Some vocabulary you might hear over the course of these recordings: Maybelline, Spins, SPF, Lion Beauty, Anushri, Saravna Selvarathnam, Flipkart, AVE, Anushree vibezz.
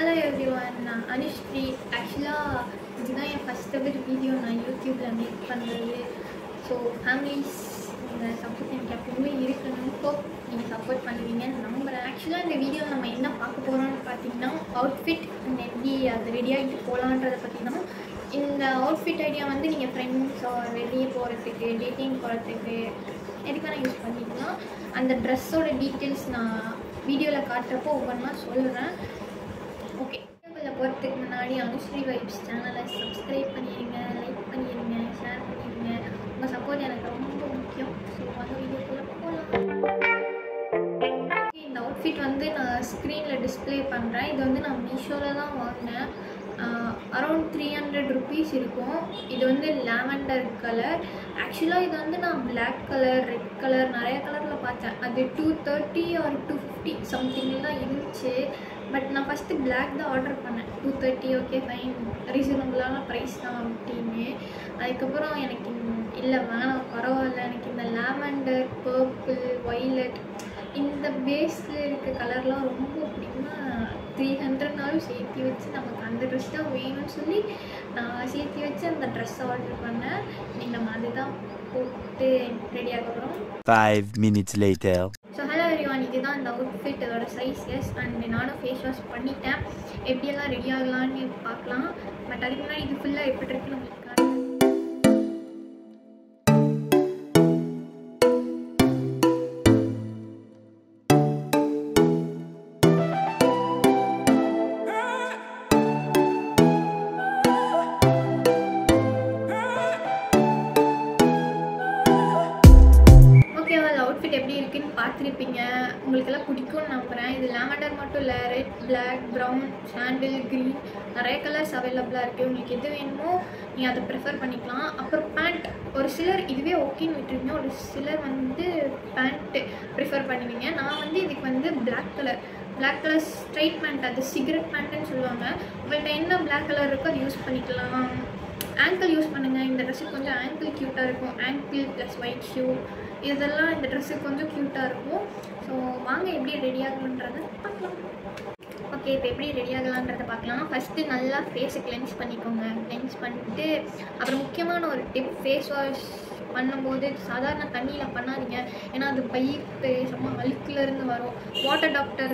Hello everyone, I am Anushri. Actually, this is my first video on YouTube. So, families, support and captain me. Hope you support me. Actually, in this video, we are going to see the outfit and ready to go. This outfit idea is your friends or dating or use it. And the dress details na video la okay. Vibes channel subscribe like share support so outfit screen display around 300 rupees This is lavender color. Actually, this is black color, red color, nariya color la 230 or 250 something but I first black the order 230 okay fine reasonable price தான் அப்படினே அதுக்கு அப்புறம் எனக்கு இல்ல வேணாம் பரவாயில்லை எனக்கு இந்த lavender purple violet இந்த பேஸ்ல இருக்க கலர்லாம் ரொம்ப பிடிக்கும்னா 300 நாளும் சேத்தி வச்சு நமக்கு அந்த Dress தான் வேணும்னு சொல்லி நான் சேத்தி வச்சு அந்த Dress ஆர்டர் பண்ணேன் இந்த மாதிரி தான் போட்டு ரெடி ஆகறோம் 5 minutes later The outfit sizes and face wash பண்ணிட்டேன் எப்படிலாம் ரெடி ஆகலாம்னு பார்க்கலாம் பட் அதுக்கு முன்னாடி இது ஃபுல்லா எப்படி இருக்குன்னு உங்களுக்கு காட்டுறேன் This lavender is red, black, brown, sandal, green. There colors available. If you prefer it. Pant or siller is okay. Pant prefer it. Black color. Black color straight pant. That is cigarette pant. But black color use Ankle use dress ankle cute. Ankle plus white shoe. This dress is cute. So, வாங்க எப்படி ready ஆகணும்ன்றத பார்க்கலாம் okay இப்போ எப்படி ready ஆகலாம்ன்றத பார்க்கலாம் first நல்லா face cleanse பண்ணிக்கோங்க cleanse பண்ணிட்டு அப்புறம் முக்கியமான ஒரு டிப் ஃபேஸ் வாஷ் பண்ணும்போது சாதாரண தண்ணியில பண்ணாதீங்க ஏனா அது பைப் சும்மா அல்கல இருந்து வரும் வாட்டர் டாக்டர்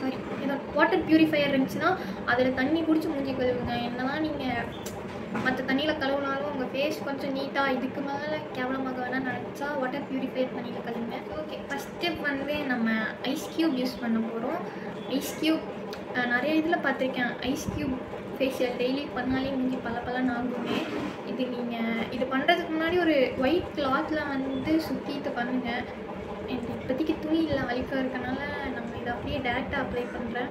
சாரி இந்த வாட்டர் பியூரிஃபையர் இருந்துச்சுனா அதுல தண்ணி குடிச்சு மூஞ்சி கழுவுங்க என்னன்னா நீங்க மத்த தண்ணில கழுவுனாலும் உங்க ஃபேஸ் கொஞ்சம் நீட்டா இதுக்கு மேல கேவலமாகவேனா நடச்சா வாட்டர் பியூரிஃபை பண்ணிட்டு கழுவுங்க ஓகே ஃபர்ஸ்ட் ஸ்டெப் வந்து நம்ம ஐஸ் கியூப் யூஸ் பண்ண போறோம் ஐஸ் கியூப் நிறைய இதல பாத்திருக்கேன் ஐஸ் கியூப் ஃபேஷியல் டெய்லி பண்ணாலே மூஞ்சி பலபலன்னு ஆகுமே இது நீங்க இது பண்றதுக்கு முன்னாடி ஒரு ஒயிட் கிளாத்ல வந்து சுத்திட்டு பண்ணுங்க இப்போதைக்கு துணி இல்ல வலிக்கா இருக்கனால நம்ம இத அப்படியே டைரக்ட்டா அப்ளை பண்றேன்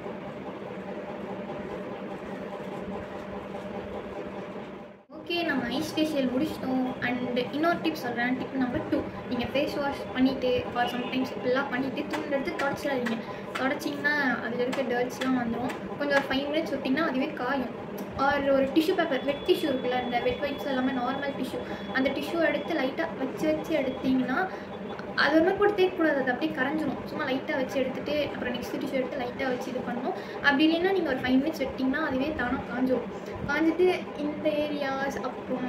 நம்ம ஐஸ் ஃபேஷியல் முடிச்சிட்டோம் அண்ட் இன்னொரு டிப் சொல்றேன் டிப் நம்பர் 2 நீங்க ஃபேஸ் வாஷ் பண்ணிட்டு or sometimes இப்பல்லாம் பண்ணிட்டு தூங்க எடுத்து தொடச்சிடாதீங்க தொடச்சினா அதுல இருக்க டர்ட்ஸ்லாம் வந்துரும் கொஞ்சம் 5 minutes விட்டீங்கன்னா அதுவே காயும் ஆர் ஒரு டிஷ்யூ பேப்பர் வெட் டிஷ்யூ இருக்குல அந்த வெட் வைப்ஸ் எல்லாமே நார்மல் டிஷ்யூ அந்த டிஷ்யூ எடுத்து லைட்டா வச்சு எடுத்தீங்கன்னா அது ஒண்ணு கூட தேக்க கூடாது அது அப்படியே கரஞ்சிரும் சும்மா லைட்டா வச்சு எடுத்துட்டு அப்புறம் நெக்ஸ்ட் டிஷ்யூ எடுத்து லைட்டா வச்சு இது பண்ணனும் அப்படி இல்லனா நீங்க ஒரு 5 minutes விட்டீங்கன்னா அதுவே தானா காஞ்சிரும் காஞ்சிட்டு இந்த ஏரியாஸ் அப்புறம்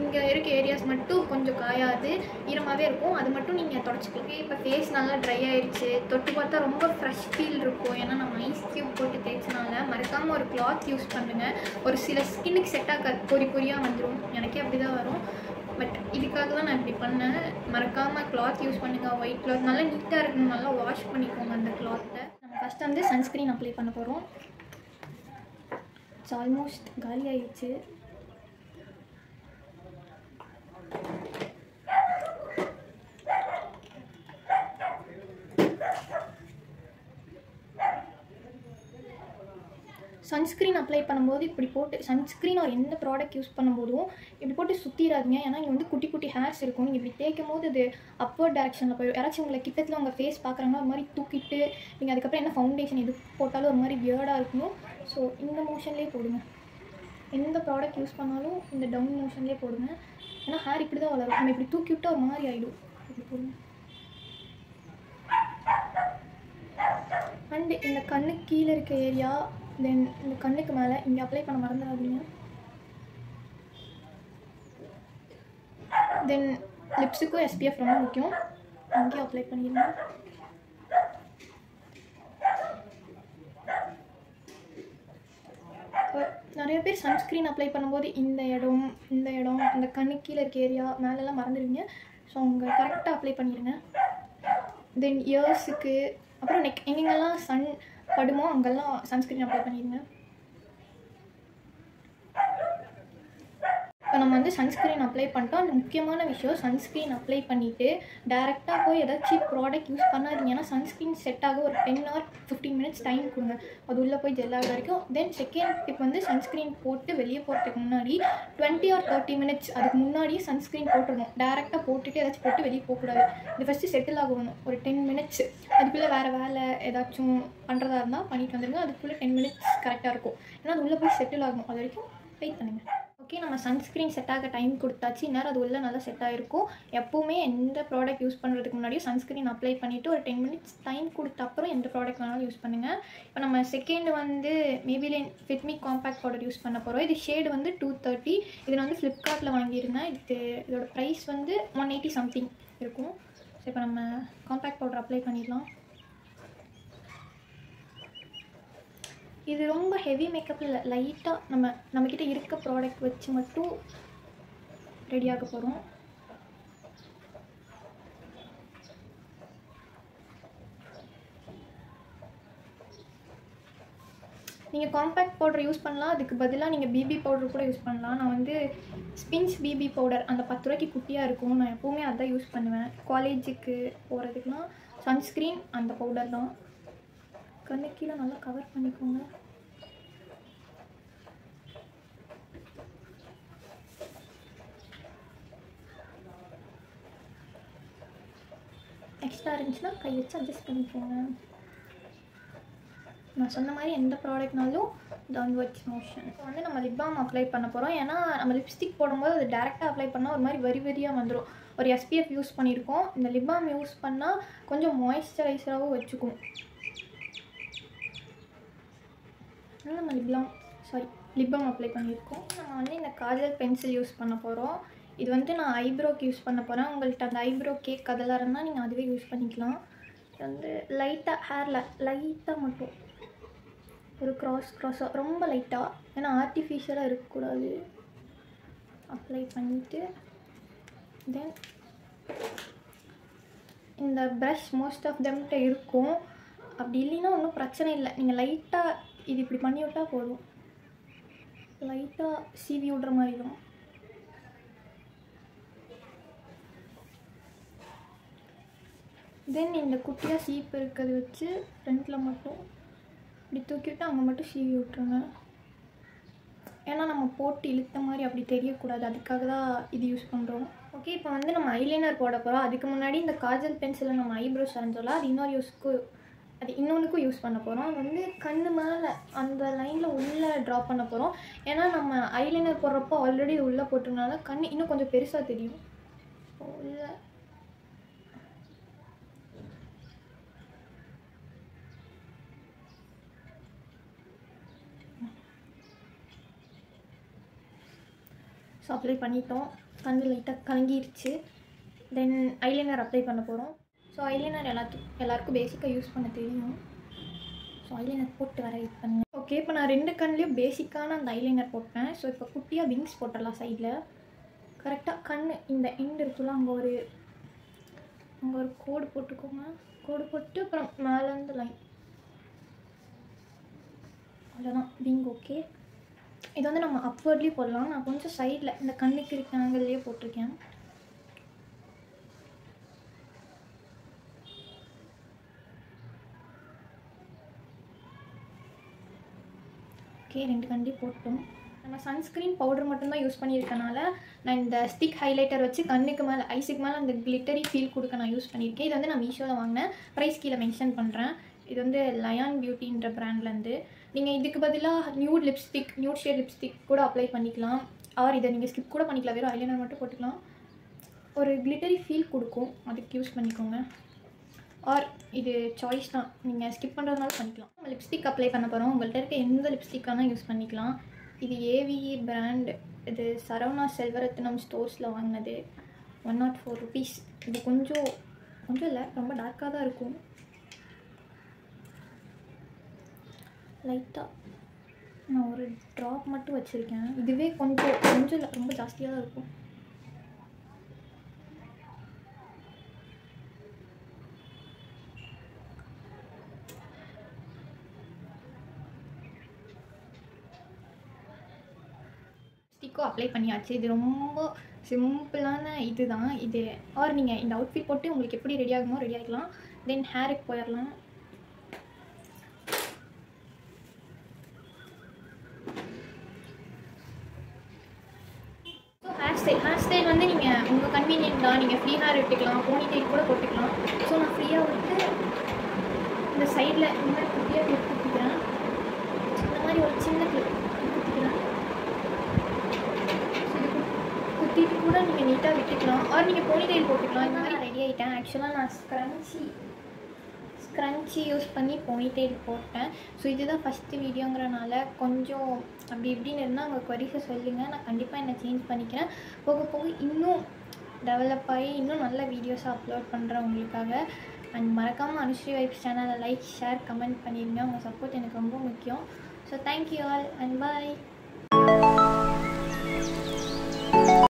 இங்க இருக்க ஏரியாஸ் மட்டும் கொஞ்சம் காயாது ஈரமாவே இருக்கும் அது மட்டும் நீங்க தொடச்சிடுங்க இப்ப ஃபேஸ் நல்லா dry ஆயிருச்சு தொட்டு பார்த்தா ரொம்ப fresh feel இருக்கும் ஏன்னா நம்ம ஐஸ் கியூப் போட்டு தேய்ச்சனால மறக்காம ஒரு cloth யூஸ் பண்ணுங்க ஒரு சில ஸ்கின்க்கு செட் ஆக பொரி பொரியா வந்துரும் எனக்கு அப்படி தான் வரும் But இதுக்காக தான் நான் இப்படி பண்ணேன் மறக்காம cloth யூஸ் பண்ணுங்க white cloth நல்லா நீட்டா இருக்கணும் நல்லா வாஷ் பண்ணிக்கோங்க அந்த cloth நம்ம ஃபர்ஸ்ட் வந்து சன்ஸ்கிரீன் அப்ளை பண்ண போறோம் It's almost காலி ஆயிடுச்சு sunscreen apply பண்ணும்போது இப்படி போட்டு sunscreen or எந்த product யூஸ் பண்ணும்போதும் இப்படி போட்டு சுத்திராதீங்க ஏனா இங்க வந்து குட்டி குட்டி ஹேர்ஸ் இருக்கும் நீங்க இப்படி தேய்க்கும்போது அது upward directionல போய் யாராச்சும்ங்களை கிட்டத்துல உங்க face பார்க்கறாங்கன்னா ஒரு மாதிரி தூக்கிட்டு நீங்க அதுக்கு அப்புறம் என்ன ஃபவுண்டேஷன் எது போட்டாலும் ஒரு மாதிரி weird-ஆ இருக்கும் சோ இந்த மோஷன்லயே போடுங்க எந்த product யூஸ் பண்ணாலும் இந்த down motionலயே போடுங்க ஏனா ஹேர் இப்படி தான் வளரும் நம்ம இப்படி தூக்கிட்டா ஒரு மாதிரி ஆயிடும் இப்படி போடுங்க And in the kannu keela irukka area then in the kannukku mela inga apply panna marandraadinga then lipstick ku SPF romba mukkiyam inga apply pannirunga nariya per sunscreen apply pannumbodhu indha edam indha kannu keela irukka area mela la marandirunga so unga correct ah apply pannirunga then ears ku அப்புறம் neck எங்கெங்கல sun படுமோ அங்கெல்லாம் sunscreen apply பண்ணிடுங்க. இப்போ நம்ம வந்து sunscreen apply பண்ணிட்டோம். முக்கியமான விஷயம் sunscreen apply பண்ணிட்டு டைரக்ட்டா போய் ஏதாவது cheap product யூஸ் பண்ணாதீங்கன்னா sunscreen செட் ஆக ஒரு 10 or 15 minutes டைம் கொடுங்க. அது உள்ள போய் ஜெல் ஆகுற வரைக்கும் then second tip வந்து sunscreen போட்டு வெளிய போறதுக்கு முன்னாடி 20 or 30 minutes அதுக்கு முன்னாடி sunscreen போட்டுறணும். டைரக்ட்டா போட்டுட்டு ஏதாவது போட்டு வெளிய போக கூடாது. இது first செட்டில் ஆகணும் ஒரு 10 minutes. அதுக்குள்ள வேற ஏதாவது பண்றதா இருந்தா பண்ணிட்டு வந்துருங்க. அதுக்குள்ள 10 minutes கரெக்ட்டா இருக்கும். ஏன்னா அது உள்ள போய் செட்டில் ஆகும். அது வரைக்கும் வெயிட் பண்ணுங்க. Okay nama sunscreen set ஆக டைம் கொடுத்தாச்சு நேரா அது உள்ள நல்லா செட் ஆயிருக்கும் எப்பவுமே எந்த ப்ராடக்ட் யூஸ் பண்றதுக்கு முன்னாடி sunscreen அப்ளை பண்ணிட்டு ஒரு 10 minutes டைம் கொடுத்த அப்புறம் எந்த ப்ராடக்ட் வேணாலும் யூஸ் பண்ணுங்க இப்போ நம்ம செகண்ட் வந்து Maybelline Fit Me compact powder use பண்ண போறோம் இது ஷேட் வந்து 230 இது நான் வந்து Flipkartல வாங்கி இருந்தேன் இதோட price வந்து 180 something இருக்கும் சோ இப்போ நம்ம காம்பாக்ட் பவுடர் அப்ளை பண்ணிரலாம் இது ரொம்ப ஹெவி மேக்கப் இல்ல லைட்டா நம்ம கிட்ட இருக்க ப்ராடக்ட் வச்சு மட்டும் ரெடி ஆக போறோம் நீங்க காம்பாக்ட் பவுடர் யூஸ் பண்ணலாம் அதுக்கு பதிலா நீங்க BB பவுடர் கூட யூஸ் பண்ணலாம் நான் வந்து Spins BB பவுடர் அந்த 10 ரூபாய்க்கு குட்டியா இருக்கும் நான் எப்பவுமே அத யூஸ் பண்ணுவேன் காலேஜுக்கு போறதுக்குனா sunscreen அந்த பவுடர் தான் கண்ணக்கீழ நல்லா கவர் பண்ணிக்கோங்க எக்ஸ்ட்ரா இருந்துச்சுன்னா கை வச்சு அட்ஜஸ்ட் பண்ணிக்கோங்க நான் சொன்ன மாதிரி எந்த ப்ராடக்ட்னாலும் டவுன்வர்ட்ஸ் மோஷன் இப்போ வந்து நம்ம லிப் பாம் அப்ளை பண்ண போகிறோம் ஏன்னா நம்ம லிப்ஸ்டிக் போடும்போது அது டேரெக்டாக அப்ளை பண்ணால் ஒரு மாதிரி வரி வரியாக வந்துடும் ஒரு SPF யூஸ் பண்ணியிருக்கோம் இந்த லிப் பாம் யூஸ் பண்ணால் கொஞ்சம் மாய்ஸ்சரைசராகவும் வச்சுக்கும் நம்ம லிப் பாம் அப்ளை பண்ணியிருக்கோம் நம்ம வந்து இந்த காஜல் பென்சில் யூஸ் பண்ண போகிறோம் இது வந்து நான் ஐப்ரோக்கு யூஸ் பண்ண போகிறேன் உங்கள்கிட்ட அந்த ஐப்ரோ கேக் அதெல்லாம் இருந்தால் நீங்கள் அதுவே யூஸ் பண்ணிக்கலாம் இது வந்து லைட்டாக ஹேரில் லைட்டாக மட்டும் ஒரு க்ராஸாக ரொம்ப லைட்டாக ஏன்னா ஆர்டிஃபிஷியலாக இருக்கக்கூடாது அப்ளை பண்ணிவிட்டு தென் இந்த ப்ரஷ் மோஸ்ட் ஆஃப் தெம்கிட்ட இருக்கும் அப்படி இல்லைன்னா ஒன்றும் பிரச்சனை இல்லை நீங்கள் லைட்டாக இது இப்படி பண்ணி விட்டா போதும் லைட்டாக சீவி விடுற மாதிரி தான் தென் இந்த குட்டியாக சீப்பு இருக்கிறது வச்சு ஃப்ரண்ட்டில் மட்டும் இப்படி தூக்கிவிட்டு அங்கே மட்டும் சீவி விட்டுருங்க ஏன்னா நம்ம போட்டு இழுத்த மாதிரி அப்படி தெரியக்கூடாது அதுக்காக தான் இது யூஸ் பண்ணுறோம் ஓகே இப்போ வந்து நம்ம ஐலைனர் போட போகிறோம் அதுக்கு முன்னாடி இந்த காஜல் பென்சிலை நம்ம ஐப்ரோ வரைஞ்சோம்ல அது இன்னொரு யூஸ்க்கு அது இன்னொன்றுக்கும் யூஸ் பண்ண போகிறோம் அது வந்து கண் மேலே அந்த லைனில் உள்ளே ட்ரா பண்ண போகிறோம் ஏன்னா நம்ம ஐலைனர் போடுறப்போ ஆல்ரெடி உள்ளே போட்டதுனால கண் இன்னும் கொஞ்சம் பெருசாக தெரியும் உள்ள ஸோ அப்ளை பண்ணிட்டோம் கண் லைட்டாக கலங்கிருச்சு தென் ஐலைனர் அப்ளை பண்ண போகிறோம் ஸோ ஐலைனர் எல்லாருக்கும் பேசிக்காக யூஸ் பண்ண தெரியும் ஸோ ஐலைனர் போட்டு வர யூஸ் பண்ணுங்க ஓகே இப்போ நான் ரெண்டு கண்லேயும் பேசிக்கான அந்த ஐலைனர் போட்டேன் ஸோ இப்போ குட்டியாக விங்ஸ் போட்டுடலாம் சைடில் கரெக்டாக கண் இந்த எண்டு இருக்குல்ல அங்கே ஒரு கோடு போட்டுக்கோங்க கோடு போட்டு அப்புறம் மேலேருந்து லைன் அவ்வளோதான் விங் ஓகே இது வந்து நம்ம அப்வர்ட்லேயே போடலாம் நான் கொஞ்சம் சைடில் இந்த கண்ணுக்கு இருக்க ஆங்கிள்லேயே போட்டிருக்கேன் sunscreen powder use the stick highlighter and the glittery feel use price This is Lion Beauty brand. You can apply nude lipstick, nude shade lipstick, or you can skip eyeliner. It glittery feel use Or this choice you can skip lipstick apply lipstick use This AVE brand. This Saravna Selvarathnam stores 104 rupees. This is dark. Light up. Now, a drop matto vechirken. Iduve konjam romba jastiya irukum. Stick ko apply panniyaachu. Idu romba simple ana idu dhaan idu. Or neenga indha outfit potu ungalku eppadi ready agumo ready aikalam. Then hair ku poyiralam. Hairstyle வந்து நீங்க உங்க convenient தான் நீங்க free hair எடுத்துக்கலாம் Fani tail கூட போட்டுக்கலாம் so நான் ஃப்ரீயா வந்து இந்த சைடுல இந்த குட்டியா கிளிப் குடுறேன் இந்த மாதிரி ஒரு சின்ன கிளிப் குடுறேன் குட்டிட்டு கூட நீங்க நீட்டா விட்டுக்கலாம் ஆர் நீங்க போனி டெயில் போட்டுக்கலாம் இந்த மாதிரி ரெடி ஆயிட்டேன் एक्चुअली நான் ஸ்க்ரன்ச்சி யூஸ் பண்ணி போனி டெயில் போட்டேன் சோ இதுதான் ஃபர்ஸ்ட் வீடியோங்கறனால கொஞ்சம் அப்படி இப்படின்னு இருந்தா உங்க குவரிஸ் சொல்லுங்க நான் கண்டிப்பா என்ன சேஞ்ச் பண்ணிக்கிறேன் போக போக இன்னும் டெவலப் ஆகி இன்னும் நல்ல வீடியோஸ் அப்லோட் பண்றேன் உங்களுக்காக அண்ட் மறக்காம அனுஸ்ரீ வைப்ஸ் சேனலை லைக் ஷேர் கமெண்ட் பண்ணிடுங்க உங்க சப்போர்ட் எனக்கு ரொம்ப முக்கியம் so thank you all and bye